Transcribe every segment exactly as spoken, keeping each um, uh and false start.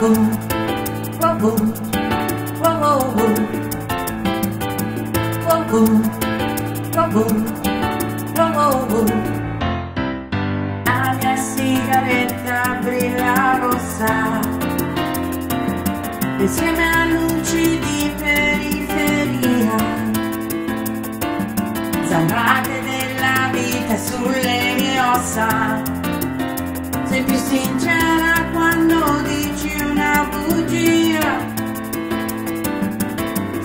La mia sigaretta brilla rossa insieme a luci di periferia, zambrate della vita sulle mie ossa. Sei più sincera quando dici una bugia.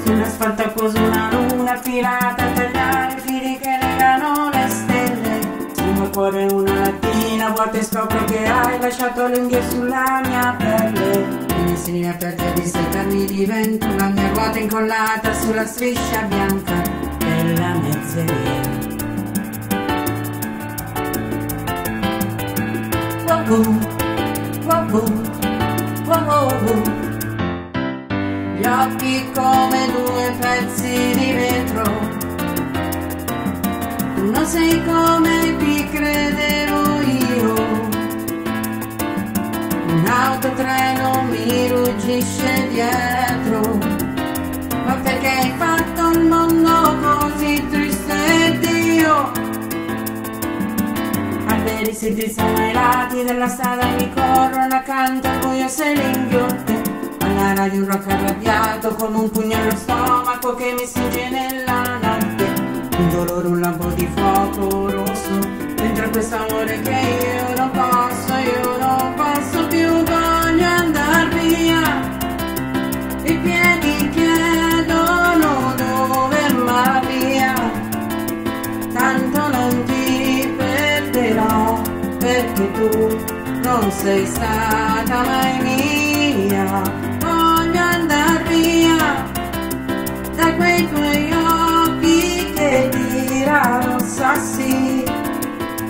Sull'asfalto apposo una luna filata a tagliare i fili che legano le stelle. Sul mio cuore una mattina vuota e scopro che hai lasciato l'unghia sulla mia pelle. La mia aperta di settanni diventa la mia ruota incollata sulla striscia bianca della mezzeria. Wow, wow, wow, wow, wow. Gli occhi come due pezzi di vetro. Tu non sei come ti credevo io. Un autotreno mi ruggisce dietro. Ma perché hai fatto il mondo così triste, Dio? Alberi si drizzano ai lati della strada, mi corrono accanto al buio se le inghiotte. Alla radio un rock arrabbiato con un pugno allo stomaco che mi stringe nella notte. Un dolore, un lampo di fuoco rosso dentro questo amore che io non posso, io non posso più, voglio andar via. I piedi chiedono dove ma via. Tanto non ti perderò perché tu non sei stata mai mia. Voglio andar via da quei tuoi occhi che tirano sassi.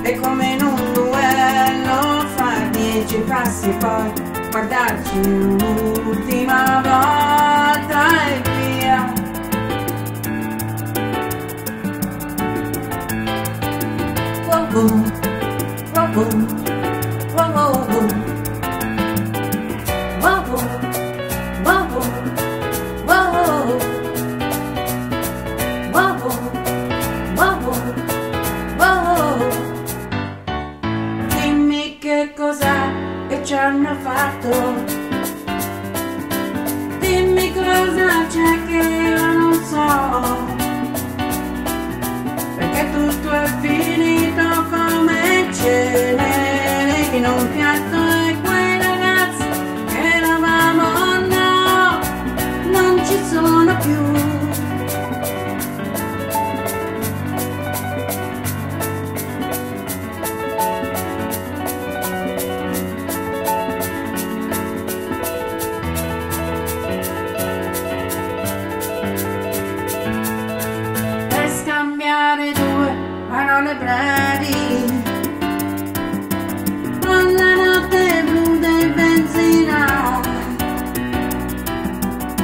E come in un duello far dieci passi poi guardarci un'ultima volta e via. Wow, wow, wow, wow, wow, wow, wow, wow, wow, wow. Che cos'è che ci hanno fatto? Dimmi cosa c'è che io non so. Perché tutto è finito come cene in un piatto e quei ragazzi che eravamo no, non ci sono più. Con la notte blu del benzina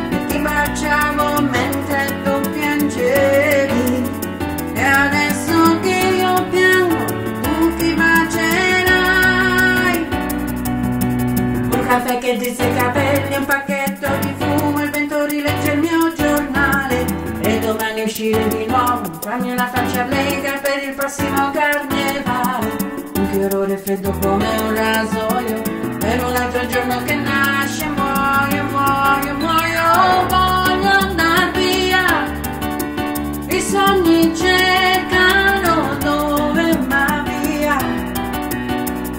e ti baciavo mentre tu piangevi. E adesso che io piango tu ti bacerai. Un caffè che drizza i capelli, un pacchetto di fumo, il vento rilegge il mio giornale. E domani uscire di nuovo, bagno la faccia lega per il prossimo carnevale. Un chiarore freddo come un rasoio per un altro giorno che nasce. Muoio, muoio, muoio, voglio andar via. I sogni cercano dove ma via.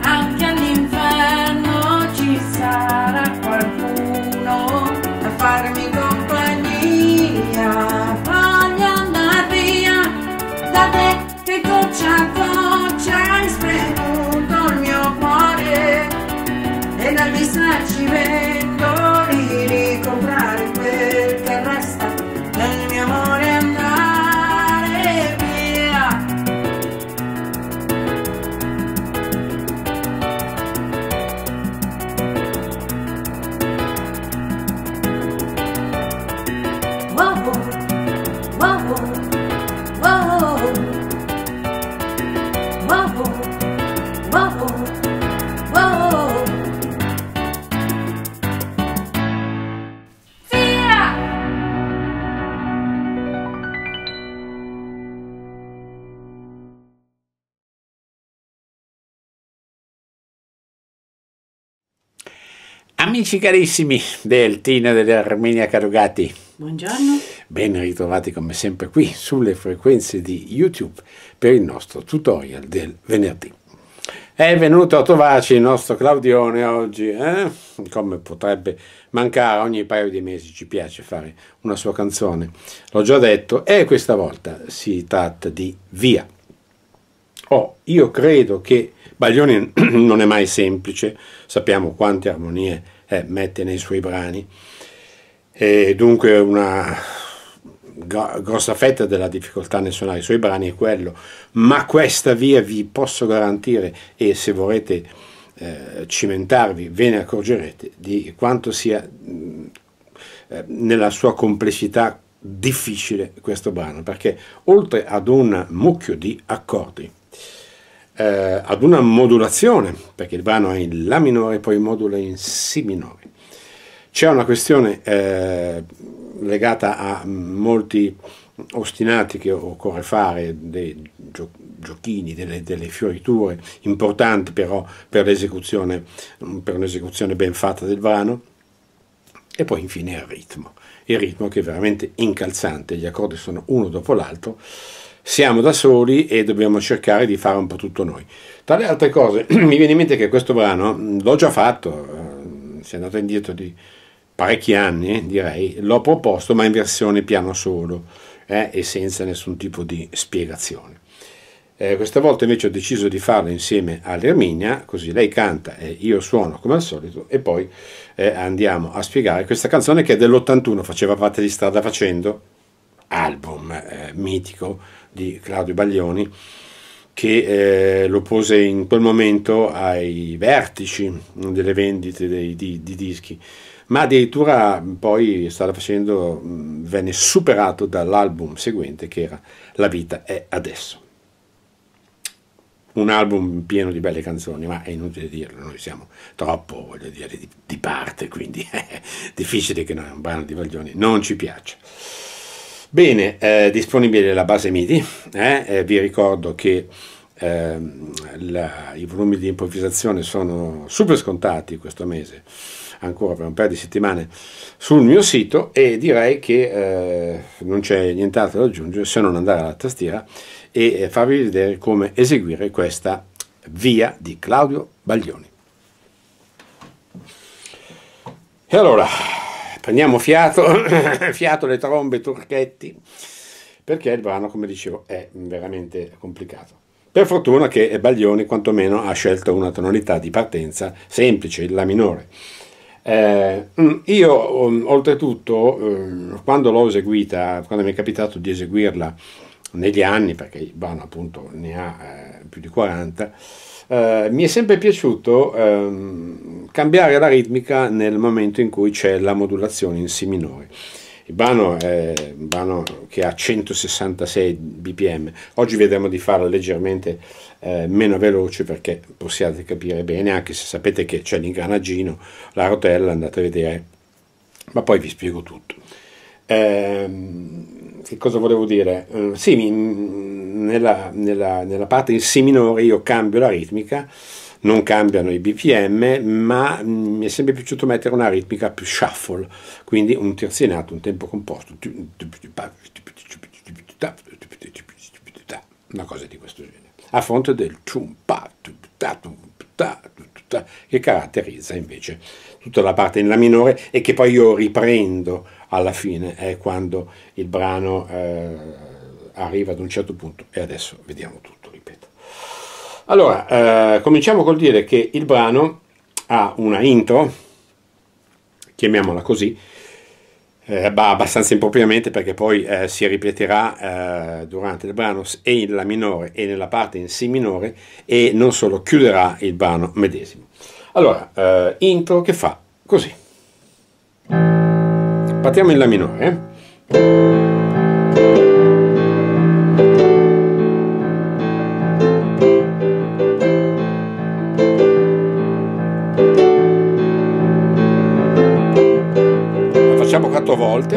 Anche all'inferno ci sarà qualcuno a farmi compagnia. Da te che goccia a goccia hai spremuto il mio cuore e dal risarcimento di ricomprare quel che resta del mio amore e andare via. Wow, wow, wow. Wow, wow, wow. Amici carissimi del Tino e dell'Erminia Carugatti, buongiorno, ben ritrovati come sempre qui sulle frequenze di YouTube per il nostro tutorial del venerdì. È venuto a trovarci il nostro Claudione oggi, eh? Come potrebbe mancare, ogni paio di mesi ci piace fare una sua canzone, l'ho già detto, e questa volta si tratta di Via. Oh, io credo che Baglioni non è mai semplice, sappiamo quante armonie eh, mette nei suoi brani, e dunque una grossa fetta della difficoltà nel suonare i suoi brani è quello, ma questa Via vi posso garantire, e se vorrete eh, cimentarvi ve ne accorgerete, di quanto sia mh, nella sua complessità difficile questo brano, perché oltre ad un mucchio di accordi, Eh, ad una modulazione, perché il brano è in La minore e poi modula in Si minore, c'è una questione eh, legata a molti ostinati che occorre fare, dei gio giochini, delle, delle fioriture importanti però per l'esecuzione per un'esecuzione ben fatta del brano, e poi infine il ritmo il ritmo che è veramente incalzante, gli accordi sono uno dopo l'altro. Siamo da soli e dobbiamo cercare di fare un po' tutto noi. Tra le altre cose mi viene in mente che questo brano l'ho già fatto, eh, si è andato indietro di parecchi anni, direi, l'ho proposto ma in versione piano solo eh, e senza nessun tipo di spiegazione. Eh, questa volta invece ho deciso di farlo insieme all'Erminia, così lei canta e io suono come al solito, e poi eh, andiamo a spiegare questa canzone che è dell'ottantuno, faceva parte di Strada Facendo, album eh, mitico di Claudio Baglioni, che eh, lo pose in quel momento ai vertici delle vendite dei, di, di dischi, ma addirittura poi Strada Facendo mh, venne superato dall'album seguente, che era La vita è adesso, un album pieno di belle canzoni, ma è inutile dirlo, noi siamo troppo, voglio dire, di, di parte, quindi è difficile che un brano di Baglioni non ci piaccia. Bene, eh, disponibile la base MIDI, eh? Eh, vi ricordo che eh, la, i volumi di improvvisazione sono super scontati questo mese, ancora per un paio di settimane, sul mio sito, e direi che eh, non c'è nient'altro da aggiungere se non andare alla tastiera e farvi vedere come eseguire questa Via di Claudio Baglioni. E allora... prendiamo fiato, fiato, le trombe, turchetti, perché il brano, come dicevo, è veramente complicato. Per fortuna che Baglioni quantomeno ha scelto una tonalità di partenza semplice, il La minore. Eh, io oltretutto, quando l'ho eseguita, quando mi è capitato di eseguirla negli anni, perché il brano appunto ne ha eh, più di quaranta, Uh, mi è sempre piaciuto uh, cambiare la ritmica nel momento in cui c'è la modulazione in Si minore. Il brano è un brano che ha centosessantasei bpm, oggi vedremo di farlo leggermente uh, meno veloce perché possiate capire bene, anche se sapete che c'è l'ingranaggino, la rotella, andate a vedere, ma poi vi spiego tutto. Uh, che cosa volevo dire? Uh, sì, mi... Nella, nella, nella parte in Si minore io cambio la ritmica, non cambiano i bpm, ma mi è sempre piaciuto mettere una ritmica più shuffle, quindi un terzinato, un tempo composto, una cosa di questo genere, a fronte del che caratterizza invece tutta la parte in La minore e che poi io riprendo alla fine, è eh, quando il brano eh, arriva ad un certo punto, e adesso vediamo tutto, ripeto. Allora, eh, cominciamo col dire che il brano ha una intro, chiamiamola così, eh, abbastanza impropriamente, perché poi eh, si ripeterà eh, durante il brano e in La minore e nella parte in Si minore, e non solo, chiuderà il brano medesimo. Allora, eh, intro che fa così. Partiamo in La minore, eh? quattro volte,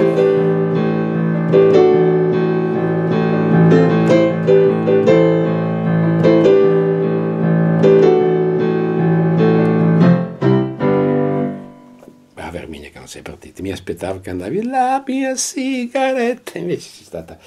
sei partita, mi aspettavo che andavi la mia sigaretta, invece c'è stata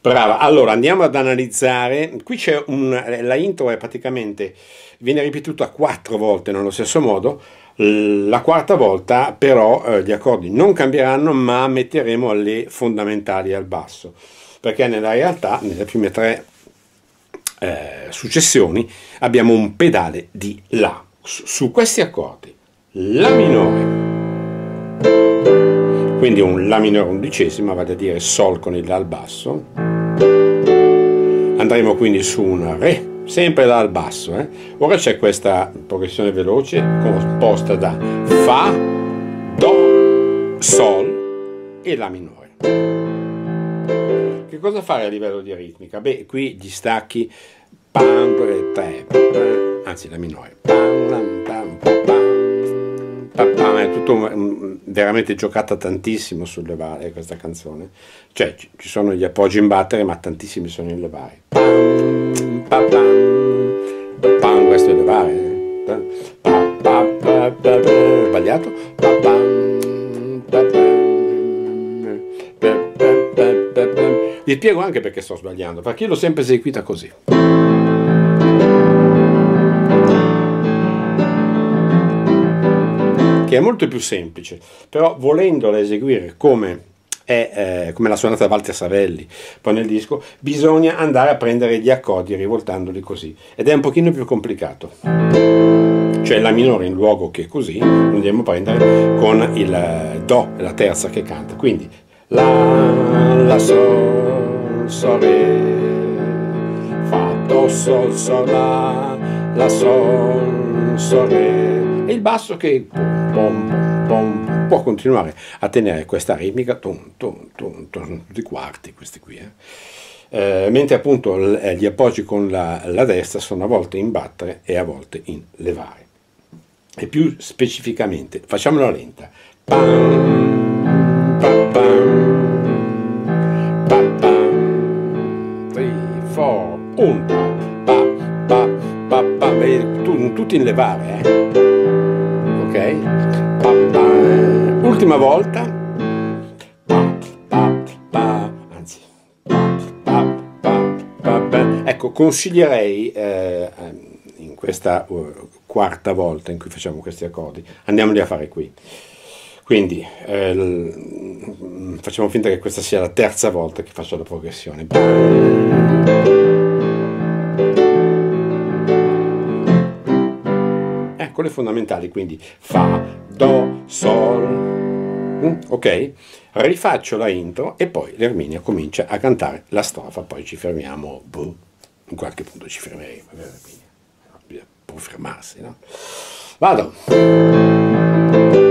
brava. Allora andiamo ad analizzare, qui c'è un, la intro è praticamente, viene ripetuta quattro volte nello stesso modo, la quarta volta però eh, gli accordi non cambieranno, ma metteremo le fondamentali al basso, perché nella realtà nelle prime tre eh, successioni abbiamo un pedale di La su, su questi accordi, La minore, quindi un La minore undicesima, vale a dire Sol con il La al basso, andremo quindi su un Re, sempre La al basso, eh? Ora c'è questa progressione veloce composta da Fa, Do, Sol e La minore. Che cosa fare a livello di ritmica? Beh, qui gli stacchi pam, tre, pam, anzi La minore pam, pam, pam, pam, pam, è tutto veramente giocata tantissimo sul levare questa canzone, cioè ci sono gli appoggi in battere ma tantissimi sono in levare pam, pam, pam. Pam, questo è il levare, pam, pam, pam, pam, sbagliato, pam, pam, pam, pam, pam, pam, pam. Vi spiego anche perché sto sbagliando, perché io l'ho sempre eseguita così. Che è molto più semplice, però volendola eseguire come... È, eh, come la suonata Walter Savelli poi nel disco, bisogna andare a prendere gli accordi rivoltandoli così, ed è un pochino più complicato, cioè La minore in luogo che così andiamo a prendere con il Do, la terza che canta, quindi La, La, Sol, Sol, Re, Fa, Do, Sol, Sol, La, La, Sol, Sol, Re, e il basso che pom, pom, pom, può continuare a tenere questa ritmica, ton, ton, ton, ton, tutti i quarti questi qui, eh? Eh, mentre appunto gli appoggi con la, la destra sono a volte in battere e a volte in levare. E più specificamente, facciamola lenta. Pam, pam, pam, pam, pam, tre, quattro, un, pam, pam, pam, pam, tutti in levare, eh? Ok? Ultima volta, anzi, ecco, consiglierei eh, in questa uh, quarta volta in cui facciamo questi accordi, andiamoli a fare qui, quindi eh, facciamo finta che questa sia la terza volta che faccio la progressione, ecco le fondamentali, quindi Fa, Do, Sol, ok? Rifaccio la intro e poi l'Erminia comincia a cantare la strofa, poi ci fermiamo, boh, in qualche punto ci fermeremo, bisogna poi fermarsi, no? Vado!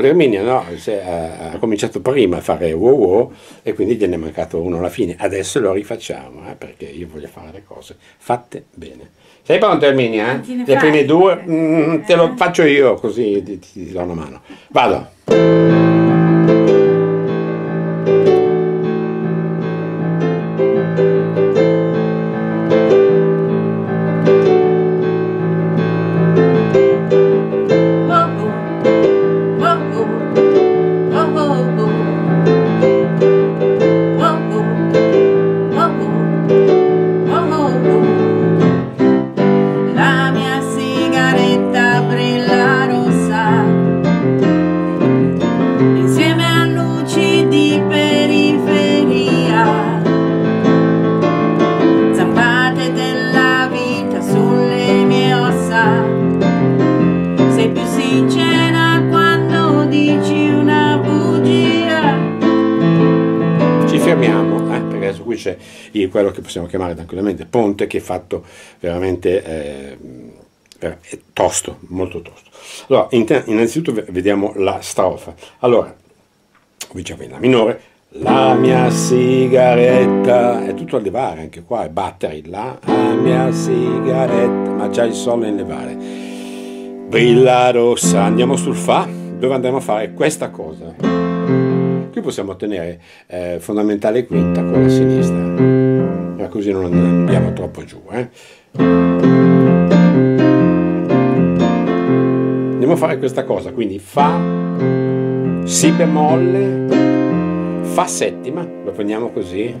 Erminia, no, ha cominciato prima a fare wow wow e quindi gliene è mancato uno alla fine, adesso lo rifacciamo, eh, perché io voglio fare le cose fatte bene. Sei pronto Erminia? Eh? Le prime due mm, te lo faccio io così ti, ti, ti do una mano, vado! C'è quello che possiamo chiamare tranquillamente ponte, che è fatto veramente eh, è tosto, molto tosto. Allora, innanzitutto vediamo la strofa. Allora, cominciamo in La minore, La mia sigaretta, è tutto a levare anche qua, è battere la mia sigaretta, ma già il sole in levare. Brilla rossa, andiamo sul Fa, dove andremo a fare questa cosa. Qui possiamo ottenere eh, fondamentale quinta con la sinistra, ma così non andiamo troppo giù. Eh. Andiamo a fare questa cosa, quindi Fa, Si bemolle, Fa settima, lo prendiamo così,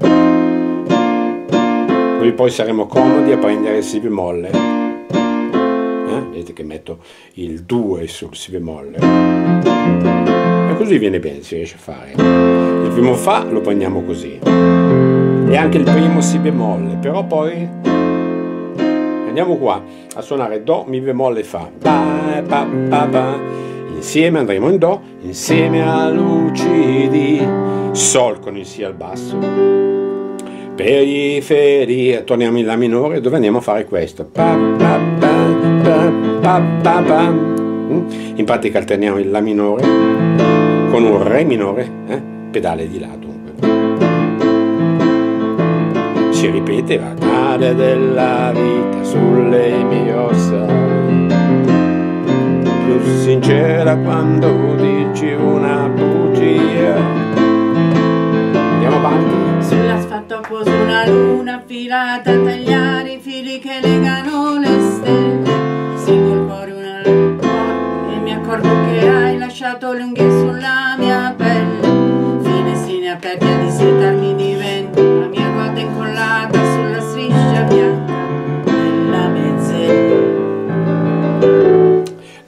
così poi saremo comodi a prendere Si bemolle, eh? Vedete che metto il due sul Si bemolle, e così viene bene, si riesce a fare. Il primo Fa lo prendiamo così, e anche il primo Si bemolle, però poi andiamo qua a suonare Do, Mi bemolle, Fa, ba, ba, ba, ba. Insieme andremo in Do, insieme a lucidi, Sol con il Si al basso, periferia, torniamo in La minore, dove andiamo a fare questo. Pa, pa, pa, pa, pa, pa, pa. In pratica alterniamo il La minore con un Re minore, eh? Pedale di là dunque. Si ripete, la tale della vita sulle mie ossa. Più sincera quando dici una bugia. Andiamo avanti. Sull'asfalto posa una luna affilata a tagliare i fili che legano le stelle. Seguo il cuore una luna e mi accorgo che hai lasciato lunghi sulla mia pelle. Finestrini aperti a dissetarmi di vento, la mia ruota incollata sulla striscia bianca della mezz'era.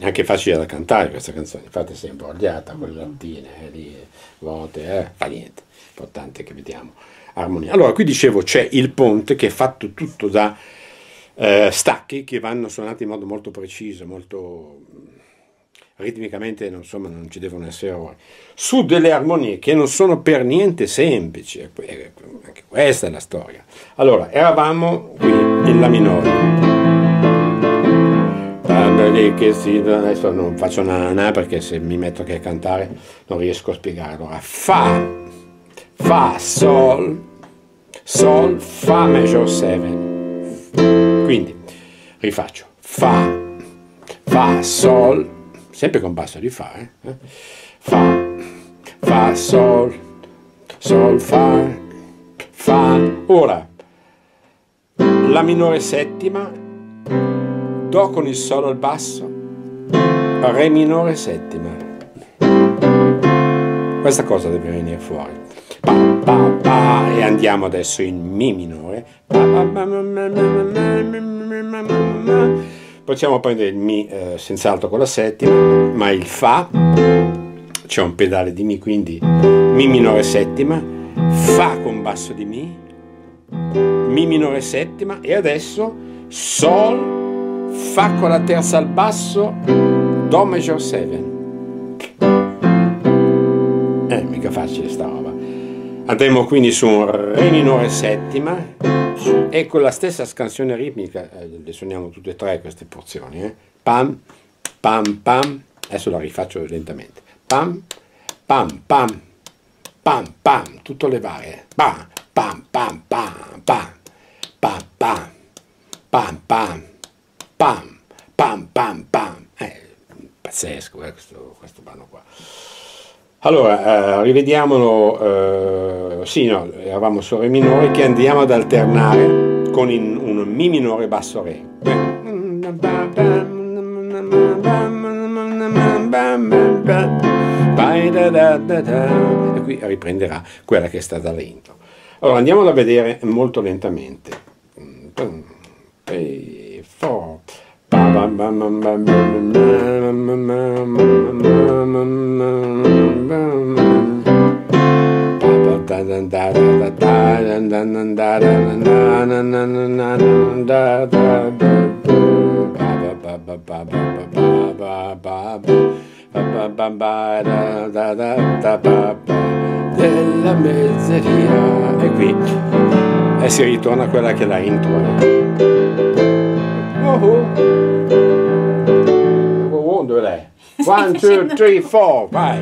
Anche facile da cantare questa canzone, infatti è sempre ordiata con le lattine, eh, lì, vuote, eh, fa niente, importante che vediamo armonia. Allora qui dicevo c'è il ponte che è fatto tutto da eh, stacchi che vanno suonati in modo molto preciso, molto ritmicamente, insomma non ci devono essere errori, su delle armonie che non sono per niente semplici, anche questa è la storia. Allora eravamo qui in La minore, che si, adesso non faccio nana perché se mi metto che a cantare non riesco a spiegare. Allora Fa, Fa, Sol, Sol, Fa major sette, quindi rifaccio Fa, Fa, Sol, sempre con basso di Fa, eh? Fa, Fa, Sol, Sol, Fa, Fa. Ora La minore settima, Do con il Sol al basso, Re minore settima. Questa cosa deve venire fuori. Pa, pa, pa. E andiamo adesso in Mi minore. Pa, pa, pa, ma, ma, ma, ma, ma. Possiamo prendere il Mi eh, senz'altro con la settima, ma il Fa, c'è un pedale di Mi, quindi Mi minore settima, Fa con basso di Mi, Mi minore settima, e adesso Sol, Fa con la terza al basso, Do major sette. Eh, mica facile sta roba. Andremo quindi su un Re minore settima e con la stessa scansione ritmica, eh, le suoniamo tutte e tre queste porzioni. Eh. Pam, pam, pam. Adesso la rifaccio lentamente. Pam, pam, pam, pam, pam. Tutto levare. Pam, pam, pam, pam, pam, pam, pam, pam, pam. Pam, pam, pam, pam. Eh, pazzesco eh, questo, questo brano qua. Allora, eh, rivediamolo. Eh, sì, no, eravamo su Re minore che andiamo ad alternare con in, un Mi minore basso Re. E qui riprenderà quella che è stata l'intro. Allora, andiamola a vedere molto lentamente. E... Oh. Della mezzeria, e qui e si ritorna a quella che è la intro. Oh, oh. Oh, oh, dove l'è? one, two, three, four, vai!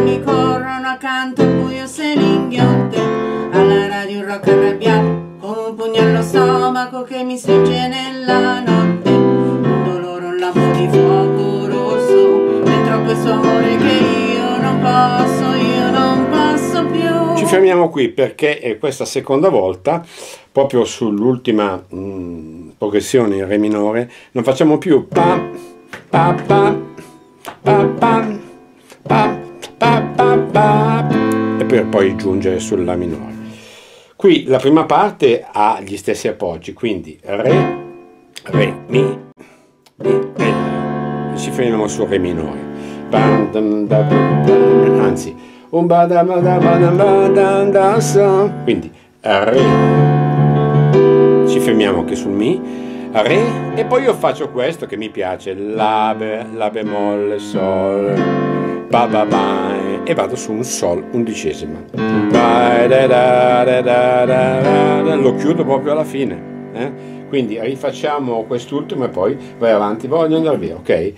cani corrono accanto al buio se l'inghiotte. Alla radio un rock arrabbiato con un pugno allo stomaco che mi stringe nella notte. Un dolore, un lampo di fuoco rosso dentro questo amore che io non posso, io non posso più. Ci fermiamo qui perché è questa seconda volta, proprio sull'ultima progressione in re minore, non facciamo più pa pa pa pa pa pa pa pa pa e per poi giungere sul la minore. Qui la prima parte ha gli stessi appoggi, quindi re, re, mi, mi, re. Ci fermiamo sul re minore. Anzi, un bada bada bada bada. Quindi re. Ci fermiamo anche sul mi. Re, e poi io faccio questo che mi piace, la, be, la bemolle sol ba ba ba, e vado su un sol undicesima, ba, da, da, da, da, da, da. Lo chiudo proprio alla fine, eh? Quindi rifacciamo quest'ultimo e poi vai avanti, voglio andare via, ok?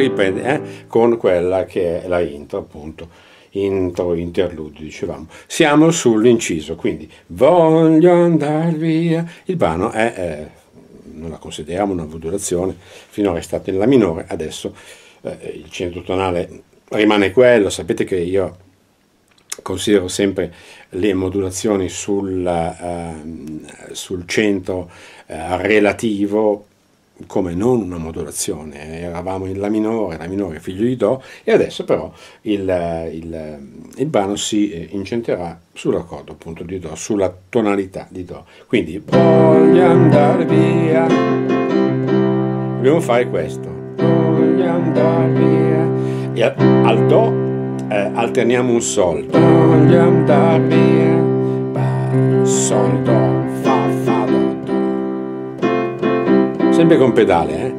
Riprende eh, con quella che è la intro, appunto, intro interludio, dicevamo. Siamo sull'inciso, quindi voglio andare via. Il brano è, eh, non la consideriamo una modulazione, finora è stato in la minore, adesso eh, il centro tonale rimane quello. Sapete che io considero sempre le modulazioni sul, eh, sul centro eh, relativo come non una modulazione. Eravamo in la minore, la minore figlio di do, e adesso però il, il, il brano si incentrerà sull'accordo, appunto, di do, sulla tonalità di do. Quindi voglio andare via, dobbiamo fare questo, voglio andare via, e al do eh, alterniamo un sol, voglio andare via, sol do fa fa do, sempre con pedale, eh?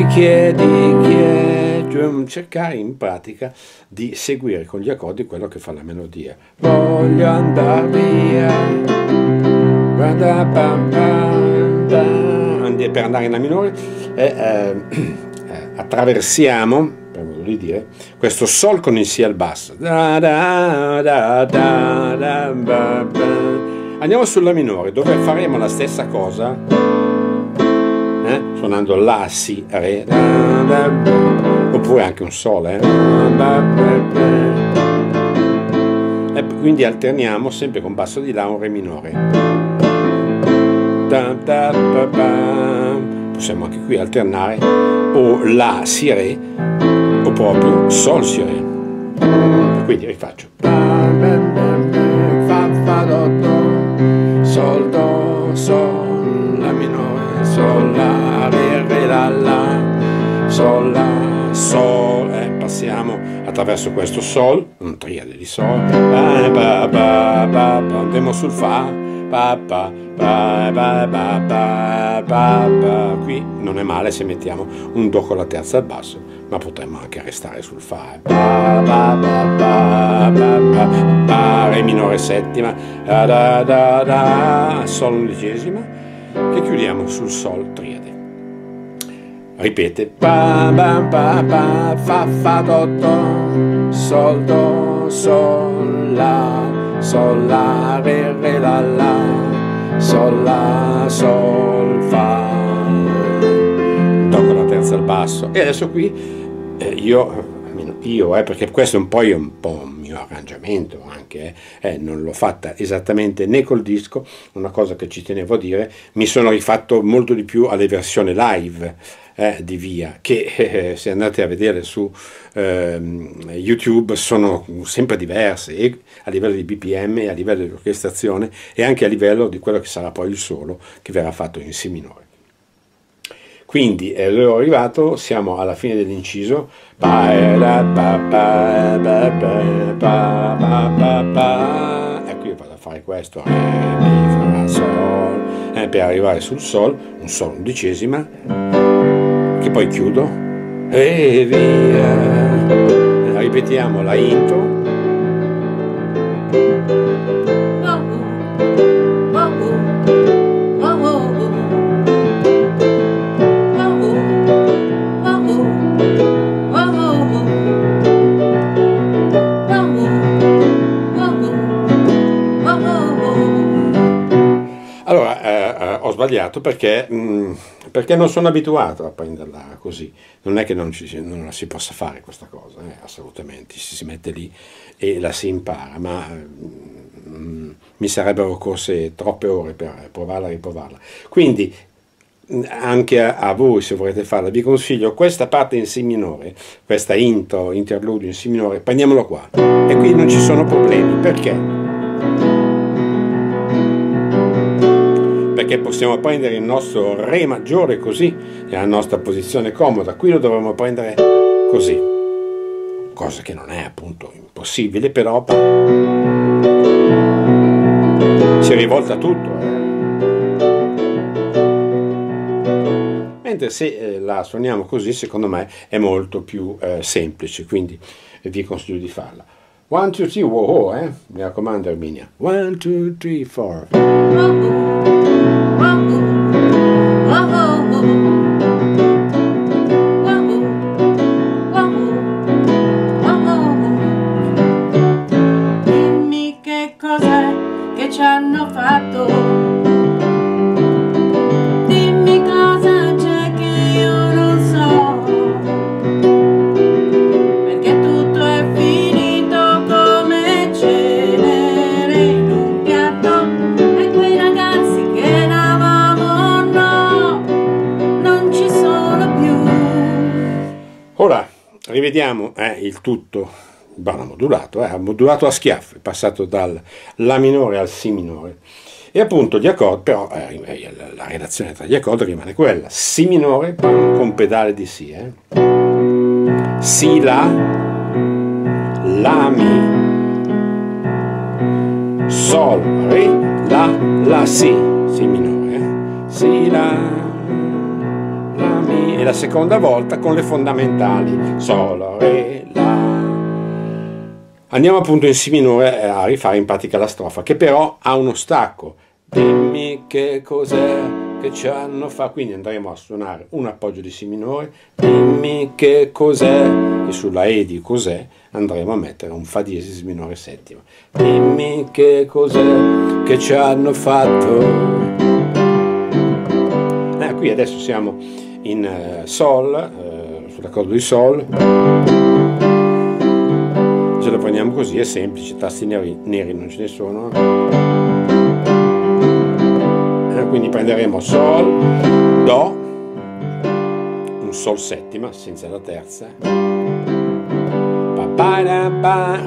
E chiedi, chiedi, cercare in pratica di seguire con gli accordi quello che fa la melodia. Voglio andare via, guarda, per andare in la minore eh, eh, attraversiamo, per modo di dire, questo sol con il si al basso. Andiamo sulla minore, dove faremo la stessa cosa, suonando la, si, re, oppure anche un sol, eh? E quindi alterniamo sempre con basso di là un re minore. Possiamo anche qui alternare o la, si, re, o proprio sol, si, re. Quindi rifaccio fa, fa, do, do, sol, do, sol, la minore, sol, la, la, la, sol, la, sol, eh, passiamo attraverso questo sol, un triade di sol, andiamo sul fa, ba, ba, ba, ba, ba, ba. Qui non è male se mettiamo un do con la terza al basso, ma potremmo anche restare sul fa, ba, ba, ba, ba, ba, ba, re minore settima, da, da, da, da, sol undicesima, che chiudiamo sul sol triade. Ripete pa pa pa pa fa fa do do sol do sol la sol la re re la la sol la sol fa do con la terza al basso. E adesso qui eh, io io eh, perché questo è un po' io, un po' un mio arrangiamento anche eh, eh, non l'ho fatta esattamente né col disco, una cosa che ci tenevo a dire, mi sono rifatto molto di più alle versioni live. eh, di Via, che eh, se andate a vedere su eh, YouTube sono sempre diverse, e a livello di B P M, a livello di orchestrazione e anche a livello di quello che sarà poi il solo che verrà fatto in si minore. Quindi eh, ero arrivato, siamo alla fine dell'inciso. E qui vado a fare questo eh, per arrivare sul sol, un sol undicesima, che poi chiudo e via. Ripetiamo la intro. Sbagliato perché, mh, perché non sono abituato a prenderla così, non è che non, ci, non la si possa fare questa cosa, eh, assolutamente, si, si mette lì e la si impara, ma mh, mi sarebbero corse troppe ore per provarla e riprovarla. Quindi mh, anche a, a voi, se volete farla, vi consiglio questa parte in si minore, questa intro, interludio in si minore, prendiamolo qua e qui non ci sono problemi, perché? Perché possiamo prendere il nostro re maggiore così, nella nostra posizione comoda, qui lo dovremmo prendere così, cosa che non è appunto impossibile, però si rivolta tutto. Eh. Mentre se la suoniamo così, secondo me è molto più eh, semplice, quindi vi consiglio di farla. uno, due, tre, wow, wow, eh? Mi raccomando, Erminia. uno, due, tre, quattro. Dimmi che cos'è che ci hanno fatto, dimmi cosa c'è che io non so, perché tutto è finito come cenere in un piatto e quei ragazzi che eravamo no, non ci sono più. Ora rivediamo eh, il tutto. Balla modulato, eh, modulato a schiaffi, è passato dal La minore al Si minore, e appunto gli accordi, però eh, la relazione tra gli accordi rimane quella, Si minore con pedale di Si, eh. Si, La, La, Mi, Sol, Re, La, La, Si, Si minore, eh. Si, La, La, Mi, e la seconda volta con le fondamentali, Sol, Re, La. Andiamo appunto in Si minore a rifare in pratica la strofa, che però ha uno stacco. Dimmi che cos'è che ci hanno fatto. Quindi andremo a suonare un appoggio di Si minore. Dimmi che cos'è. E sulla E di cos'è andremo a mettere un Fa diesis minore settima. Dimmi che cos'è che ci hanno fatto. Eh, qui adesso siamo in eh, Sol, eh, sull'accordo di Sol. Ce lo prendiamo così, è semplice, tasti neri, neri non ce ne sono. E quindi prenderemo Sol, Do, un Sol settima, senza la terza.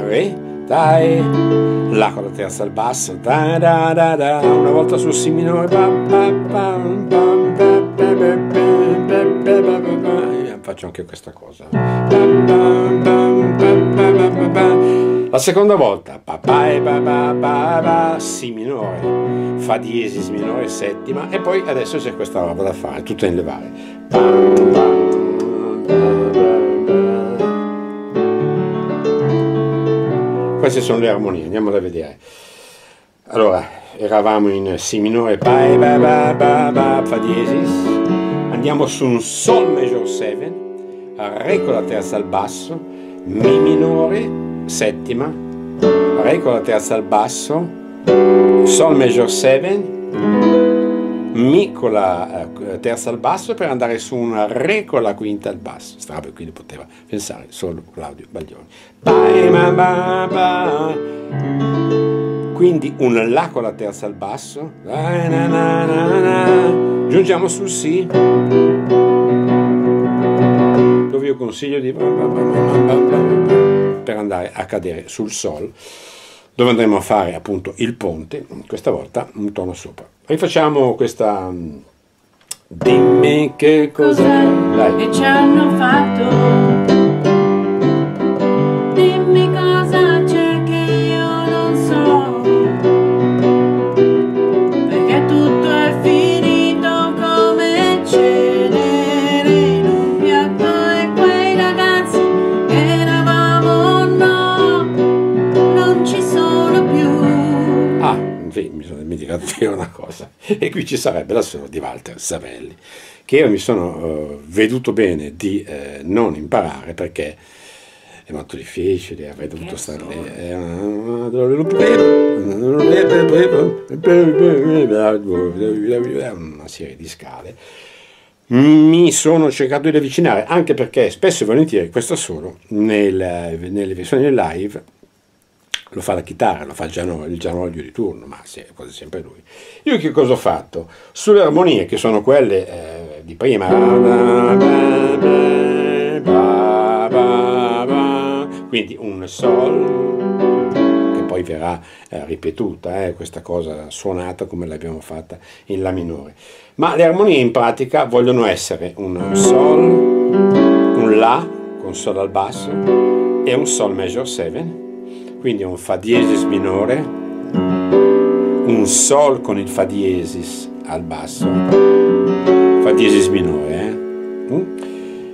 Re, dai, La con la terza al basso, da da da da, una volta su Si minore, faccio anche questa cosa. La seconda volta, ba ba ba ba ba, Si minore, Fa diesis minore settima, e poi adesso c'è questa roba da fare, tutta in levare. Queste sono le armonie, andiamo a vedere. Allora, eravamo in Si minore, ba ba ba ba ba, Fa diesis, andiamo su un Sol major sette, Re con la terza al basso, Mi minore settima, Re con la terza al basso, Sol major sette, Mi con la eh, terza al basso per andare su una Re con la quinta al basso. Strano, quindi poteva pensare solo Claudio Baglioni. Bye, ma, ba, ba. Quindi un La con la terza al basso, na, na, na, na. Giungiamo sul Si. io consiglio di per andare a cadere sul Sol, dove andremo a fare appunto il ponte, questa volta un tono sopra. Rifacciamo questa. Dimmi che cos'è che ci hanno fatto, dimmi cosa c'è che io non so, perché tutto è finito come cenere in un piatto e quei ragazzi che eravamo no, non ci sono più. Ah, mi sono dimenticato di una cosa, e qui ci sarebbe la solo di Walter Savelli, che io mi sono uh, veduto bene di uh, non imparare perché è molto difficile, avrei dovuto stare una serie di scale. Mi sono cercato di avvicinare, anche perché spesso e volentieri questo solo nel, nelle versioni live lo fa la chitarra, lo fa il gianoglio di turno, ma sì, è quasi sempre lui. Io che cosa ho fatto? Sulle armonie, che sono quelle eh, di prima, quindi un Sol, che poi verrà eh, ripetuta, eh, questa cosa suonata come l'abbiamo fatta in La minore. Ma le armonie in pratica vogliono essere un Sol, un La, con Sol al basso, e un Sol major sette, quindi un Fa diesis minore, un Sol con il Fa diesis al basso, Fa diesis minore, eh? Mm?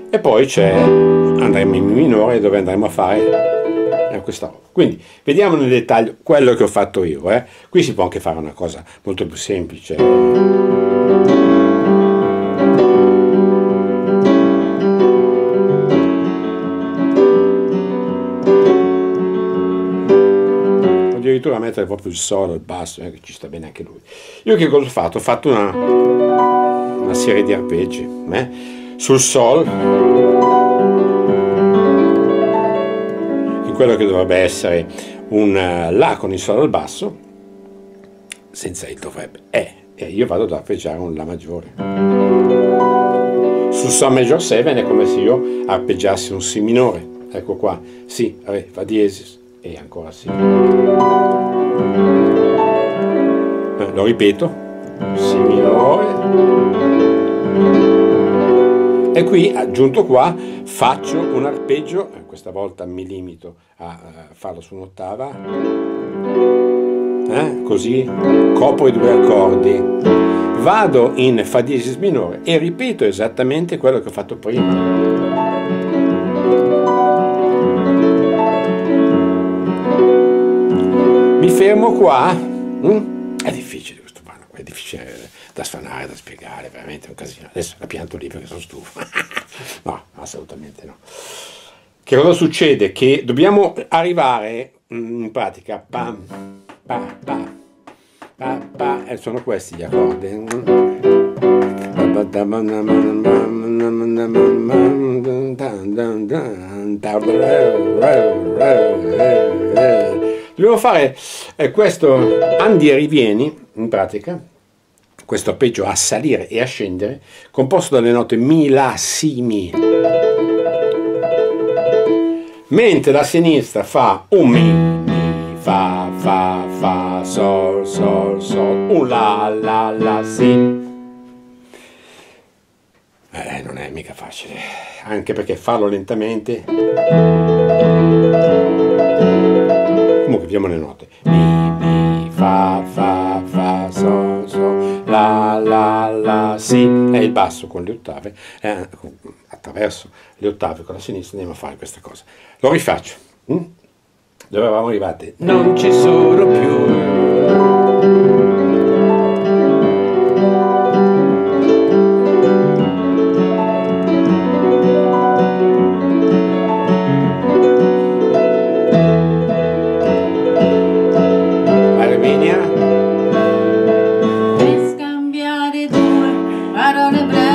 E poi c'è... andremo in minore dove andremo a fare eh, questa roba. Quindi vediamo nel dettaglio quello che ho fatto io. Eh. Qui si può anche fare una cosa molto più semplice. Addirittura mettere proprio il solo, il basso, eh, che ci sta bene anche lui. Io che cosa ho fatto? Ho fatto una, una serie di arpeggi eh, sul Sol, quello che dovrebbe essere un La con il Sol al basso, senza il dovrebbe, è, e io vado ad arpeggiare un La maggiore. Su Sol major sette è come se io arpeggiassi un Si minore, ecco qua, Si, Re, Fa diesis e ancora Si. Lo ripeto, Si minore. E qui, aggiunto qua, faccio un arpeggio, questa volta mi limito a farlo su un'ottava, eh? Così copro i due accordi, vado in Fa diesis minore e ripeto esattamente quello che ho fatto prima. Mi fermo qua, mm? È difficile questo brano, è difficile da suonare, da spiegare, veramente è un casino. Adesso la pianto lì perché sono stufo. No, assolutamente no. Che cosa succede? Che dobbiamo arrivare in pratica pam, pa, pa, pa, pa, e sono questi gli accordi. Dobbiamo fare questo andi e rivieni in pratica, questo arpeggio a salire e a scendere, composto dalle note Mi, La, Si, Mi. Mentre la sinistra fa un Mi, Mi, Fa, Fa, Fa, Sol, Sol, Sol, un La, La, La, Si. Eh, non è mica facile, anche perché farlo lentamente. Comunque, vediamo le note. Mi, Mi, Fa, Fa, Fa, Sol, Sol. La, la, la, Si, è il basso con le ottave, eh, attraverso le ottave con la sinistra andiamo a fare questa cosa. Lo rifaccio, hm? Dove eravamo arrivati? Non ci sono più. Erminia. Bye.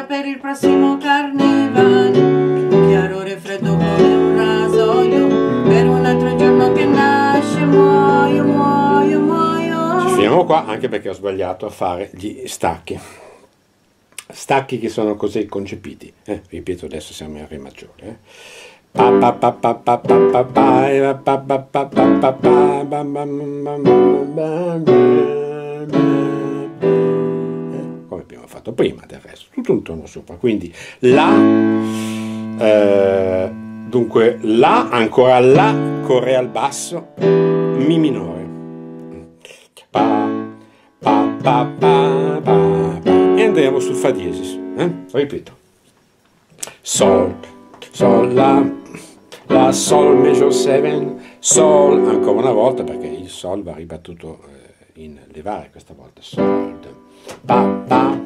ancora per il prossimo carnevale. Chiarore freddo come un rasoio, per un altro giorno che nasce muoio, muoio, muoio. Ci fermiamo qua anche perché ho sbagliato a fare gli stacchi. Stacchi che sono così concepiti. Eh, ripeto, adesso siamo in Re maggiore. Eh. Come abbiamo fatto prima, del resto, tutto un tono sopra. Quindi la, eh, dunque la, ancora la, corre al basso, mi minore. Pa, pa, pa, pa, pa, pa. E andremo sul fa diesis. Eh? Ripeto. Sol, sol, la. La Sol Major sette, Sol, ancora una volta perché il Sol va ribattuto eh, in levare questa volta, Sol, pa, pa,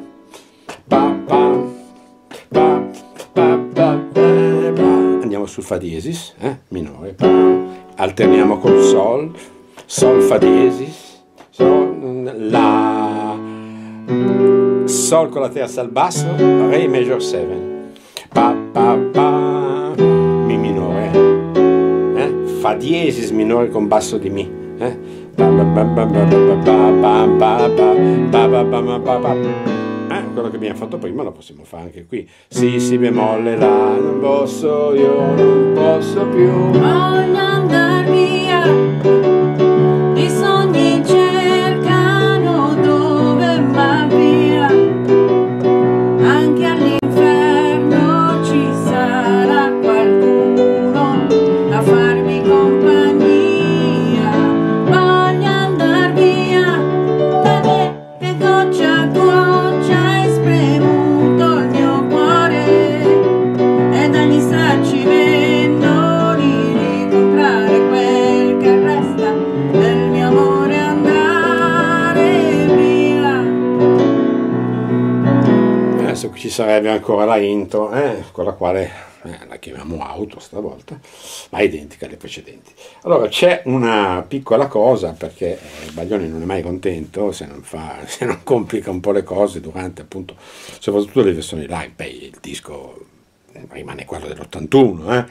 pa, pa, pa, pa, pa, pa. Andiamo sul Fa diesis, eh, minore, pa. Alterniamo col Sol, Sol Fa diesis, Sol, La, Sol con la terza al basso, Re Major sette, pa, pa, pa. Fa diesis minore con basso di mi, eh? Eh, quello che abbiamo fatto prima lo possiamo fare anche qui. Si si bemolle la, non posso io, non posso più, voglio andar via, i sogni cercano dove va via, anche all'inferno ci sarà qualcuno a farmi compagnia, voglio andar via, da te che goccia goccia hai spremuto il mio cuore, e dagli stracci vendoli ricomprare quel che resta del mio amore, andare via. Adesso ci sarebbe ancora la intro, eh, con la quale... Eh, la chiamiamo auto stavolta, ma è identica alle precedenti. Allora c'è una piccola cosa, perché Baglioni non è mai contento se non, fa, se non complica un po' le cose durante, appunto, soprattutto le versioni live. Beh, il disco rimane quello dell'ottantuno, eh?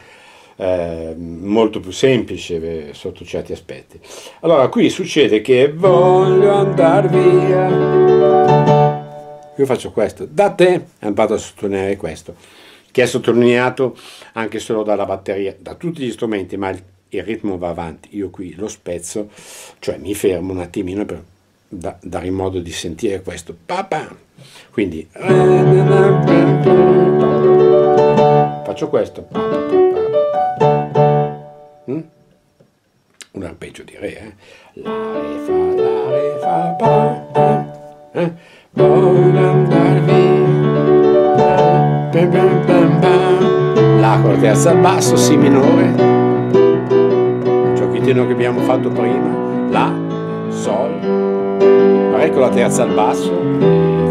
Eh, molto più semplice eh, sotto certi aspetti. Allora qui succede che voglio andar via, io faccio questo, da te, e vado a sottolineare questo, che è sottolineato anche solo dalla batteria, da tutti gli strumenti, ma il, il ritmo va avanti. Io qui lo spezzo, cioè mi fermo un attimino per da, dare modo di sentire questo. Papà. Quindi faccio questo. Mm? Un arpeggio di re, eh? La re fa, la re fa, pa, pa, eh? Voglio andar via. La con la terza al basso, si minore, ciò che abbiamo fatto prima, la, sol, re con la terza al basso,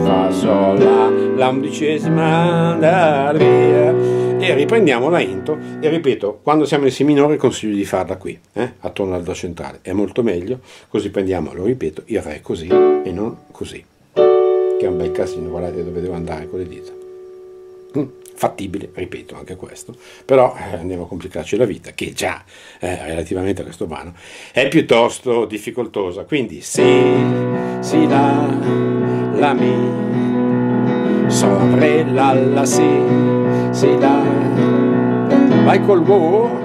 fa, sol, la, la undicesima, andar via, e riprendiamo la intro. E ripeto, quando siamo in si minore consiglio di farla qui, eh? Attorno al do centrale, è molto meglio, così prendiamo, lo ripeto, il re così e non così, che è un bel casino, guardate dove devo andare con le dita. Fattibile, ripeto, anche questo, però eh, andiamo a complicarci la vita, che già eh, relativamente a questo brano è piuttosto difficoltosa. Quindi si, si, la, la, mi, sol, re, la, la, si, si, la, vai col wo,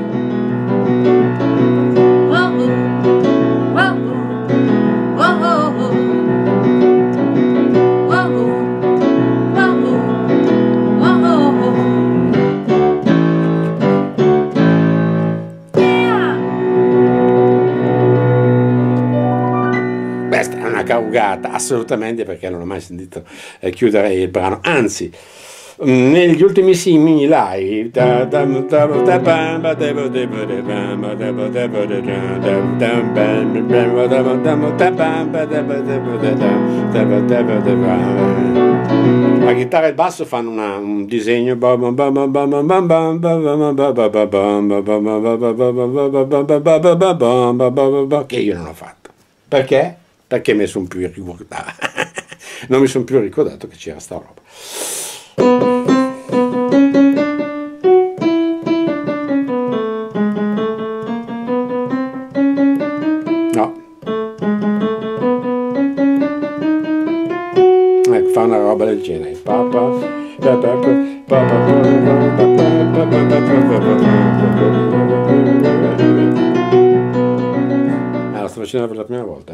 Carugata, assolutamente, perché non ho mai sentito eh, chiudere il brano, anzi negli ultimi singoli live la chitarra e il basso fanno una, un disegno che io non ho fatto, perché? Perché mi sono più ricordato, non mi sono più ricordato che c'era sta roba. Ah, la sto facendo per la prima volta.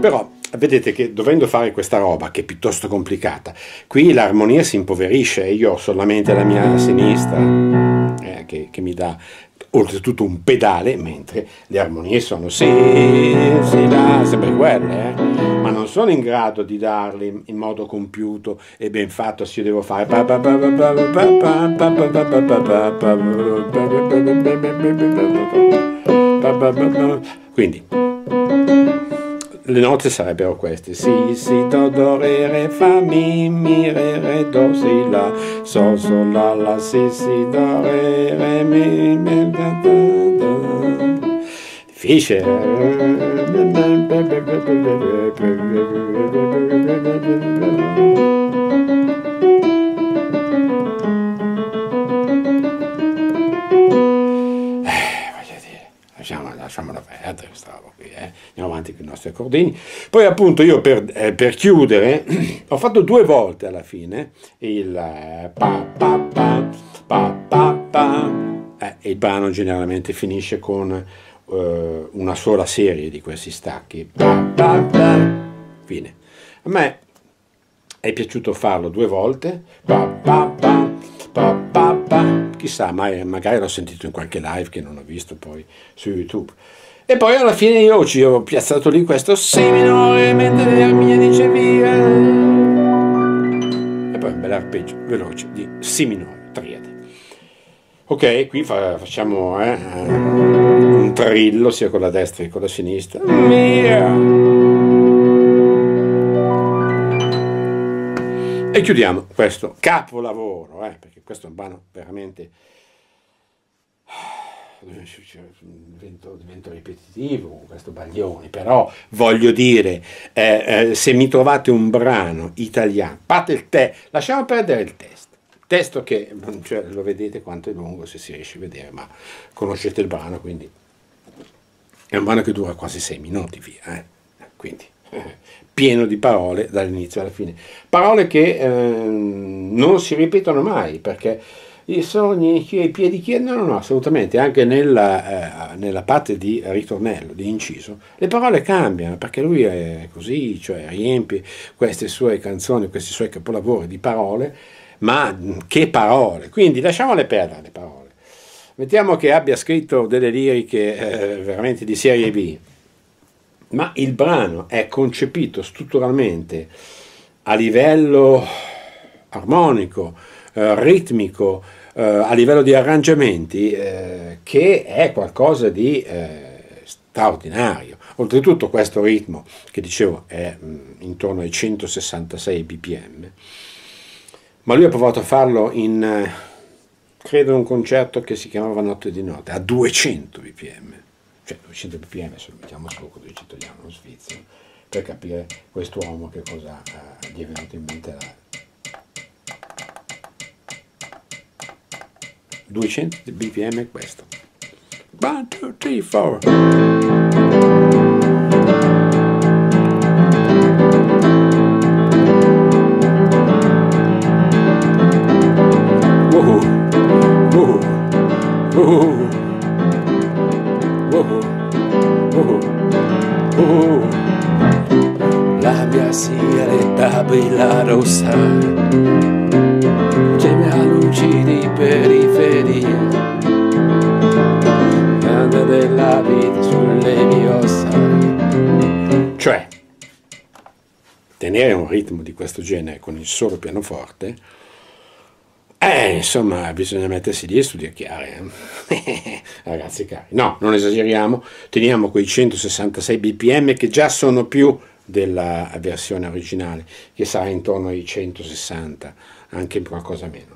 Però vedete che dovendo fare questa roba, che è piuttosto complicata, qui l'armonia si impoverisce e io ho solamente la mia sinistra eh, che, che mi dà oltretutto un pedale, mentre le armonie sono si, si, la, sempre quelle, eh? Ma non sono in grado di darle in modo compiuto e ben fatto, se io devo fare... Quindi, le note sarebbero queste: si, si, do, do, re, re, fa, mi, mi, re, re, do, si, la, sol, sol, la, la, si, si, do, re, re, mi, mi, da, da, da. Difficile. Eh, voglio dire, lasciamola, lasciamola perdere questa roba. Andiamo avanti con i nostri accordini. Poi appunto io per, eh, per chiudere ho fatto due volte alla fine il eh, pa pa pa pa pa, pa. Eh, il brano generalmente finisce con eh, una sola serie di questi stacchi pa, pa, pa. Fine. A me è piaciuto farlo due volte pa, pa, pa, pa, pa, pa. Chissà, ma, magari l'ho sentito in qualche live che non ho visto poi su YouTube. E poi alla fine io ci ho piazzato lì questo si minore, mentre l'Erminia dice viva, e poi un bel arpeggio veloce di si minore triade. Ok, qui fa, facciamo eh, un trillo sia con la destra che con la sinistra. E chiudiamo questo capolavoro, eh, perché questo è un brano veramente... Divento, divento ripetitivo con questo Baglioni, però voglio dire, eh, eh, se mi trovate un brano italiano, fate il te, lasciamo perdere il testo, il testo che cioè, lo vedete quanto è lungo, se si riesce a vedere, ma conoscete il brano, quindi è un brano che dura quasi sei minuti via, eh? Quindi eh, pieno di parole dall'inizio alla fine, parole che eh, non si ripetono mai, perché i sogni, i piedi, chi... no, no, no, assolutamente, anche nella, eh, nella parte di ritornello, di inciso, le parole cambiano, perché lui è così, cioè riempie queste sue canzoni, questi suoi capolavori di parole, ma che parole, quindi lasciamole perdere le parole. Mettiamo che abbia scritto delle liriche eh, veramente di serie B, ma il brano è concepito strutturalmente a livello armonico, ritmico, eh, a livello di arrangiamenti, eh, che è qualcosa di eh, straordinario. Oltretutto questo ritmo, che dicevo è mh, intorno ai centosessantasei bpm, ma lui ha provato a farlo in, eh, credo, un concerto che si chiamava Notte di Notte, a duecento bpm, cioè duecento bpm se lo mettiamo su con duecento italiano, lo svizzero, per capire quest'uomo che cosa eh, gli è venuto in mente la... duecento bpm è questo. uno, due, tre, quattro. Wow, wow, wow, wow, wow, wow. La mia sigaretta brilla rossa. Di periferia, nada della vita sulle mie ossa. Cioè, tenere un ritmo di questo genere con il solo pianoforte, eh, insomma, bisogna mettersi lì e studiare. Eh? Ragazzi cari, no, non esageriamo, teniamo quei centosessantasei bpm che già sono più della versione originale, che sarà intorno ai centosessanta, anche qualcosa meno.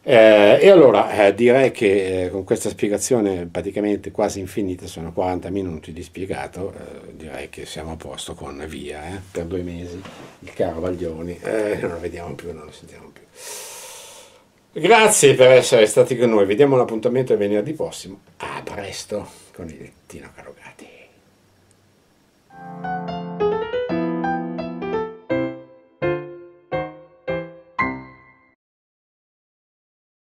Eh, e allora eh, direi che eh, con questa spiegazione praticamente quasi infinita, sono quaranta minuti di spiegato, eh, direi che siamo a posto con Via, eh, per due mesi, il caro Baglioni, eh, non lo vediamo più, non lo sentiamo più. Grazie per essere stati con noi, vediamo l'appuntamento venerdì prossimo, a presto con il Tino Carugatti.